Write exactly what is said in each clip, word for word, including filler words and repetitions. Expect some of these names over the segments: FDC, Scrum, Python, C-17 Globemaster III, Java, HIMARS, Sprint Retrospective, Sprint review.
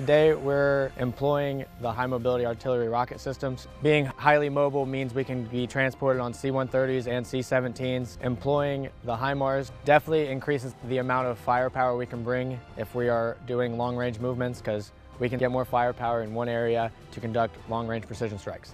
Today we're employing the high mobility artillery rocket systems. Being highly mobile means we can be transported on C one thirties and C seventeens. Employing the HIMARS definitely increases the amount of firepower we can bring if we are doing long range movements, because we can get more firepower in one area to conduct long range precision strikes.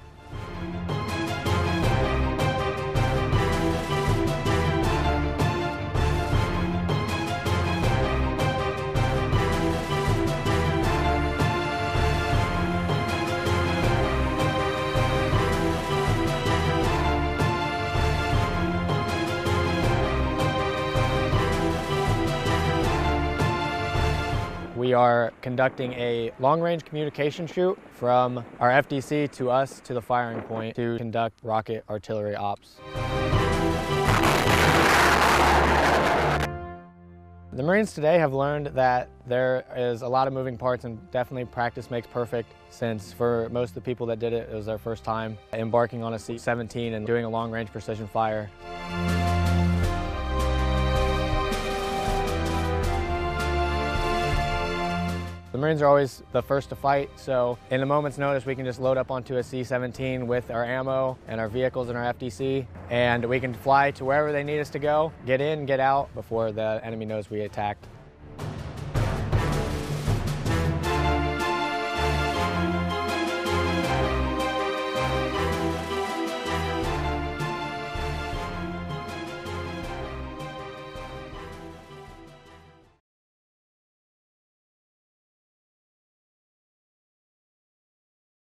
We are conducting a long-range communication shoot from our F D C to us to the firing point to conduct rocket artillery ops. The Marines today have learned that there is a lot of moving parts, and definitely practice makes perfect, since for most of the people that did it, it was their first time embarking on a C seventeen and doing a long-range precision fire. The Marines are always the first to fight, so in a moment's notice we can just load up onto a C seventeen with our ammo and our vehicles and our F D C, and we can fly to wherever they need us to go, get in, get out before the enemy knows we attacked.